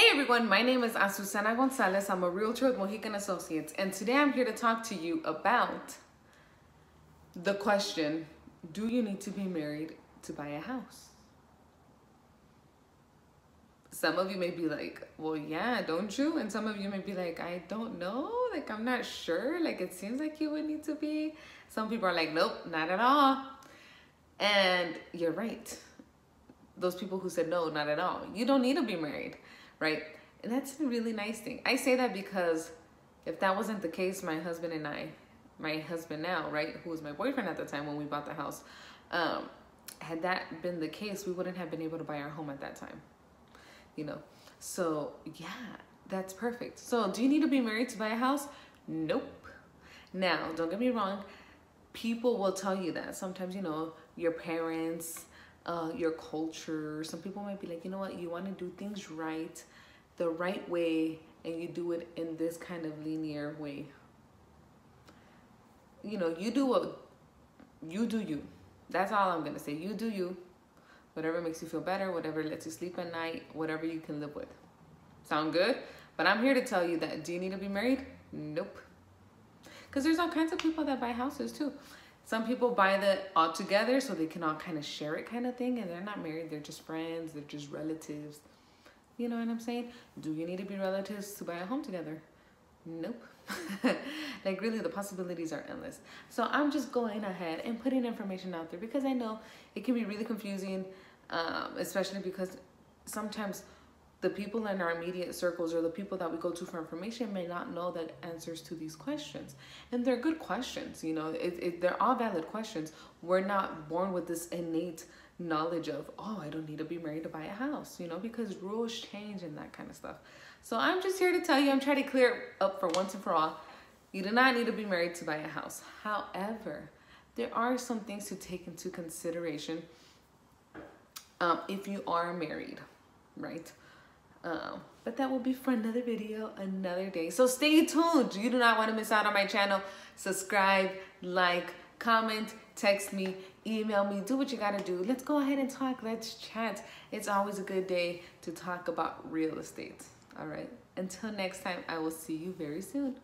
Hey everyone, my name is Azucena Gonzalez. I'm a realtor with Mojica and Associates, and today I'm here to talk to you about the question, do you need to be married to buy a house? Some of you may be like, well, yeah, don't you? And some of you may be like, I don't know. Like, I'm not sure. Like, it seems like you would need to be. Some people are like, nope, not at all. And you're right. Those people who said, no, not at all. You don't need to be married, right? And that's a really nice thing. I say that because if that wasn't the case, my husband now, right, who was my boyfriend at the time when we bought the house, had that been the case, we wouldn't have been able to buy our home at that time, you know? So yeah, that's perfect. So do you need to be married to buy a house? Nope. Now, don't get me wrong. People will tell you that sometimes, you know, your parents, your culture, some people might be like, you know what, you want to do things right, the right way, and you do it in this kind of linear way. You know, you do you. That's all I'm gonna say. You do you. Whatever makes you feel better, whatever lets you sleep at night, whatever you can live with. Sound good? But I'm here to tell you that, do you need to be married? Nope. Because there's all kinds of people that buy houses too. Some people buy that all together so they can all kind of share it kind of thing, and they're not married, they're just friends, they're just relatives. You know what I'm saying? Do you need to be relatives to buy a home together? Nope. Like, really, the possibilities are endless. So I'm just going ahead and putting information out there because I know it can be really confusing, especially because sometimes the people in our immediate circles or the people that we go to for information may not know the answers to these questions. And they're good questions, you know, they're all valid questions. We're not born with this innate knowledge of, oh, I don't need to be married to buy a house, you know, because rules change and that kind of stuff. So I'm just here to tell you, I'm trying to clear it up for once and for all. You do not need to be married to buy a house. However, there are some things to take into consideration if you are married, right? But that will be for another video, another day. So stay tuned. You do not want to miss out on my channel. Subscribe, like, comment, text me, email me, do what you gotta do. Let's go ahead and talk. Let's chat. It's always a good day to talk about real estate. All right. Until next time, I will see you very soon.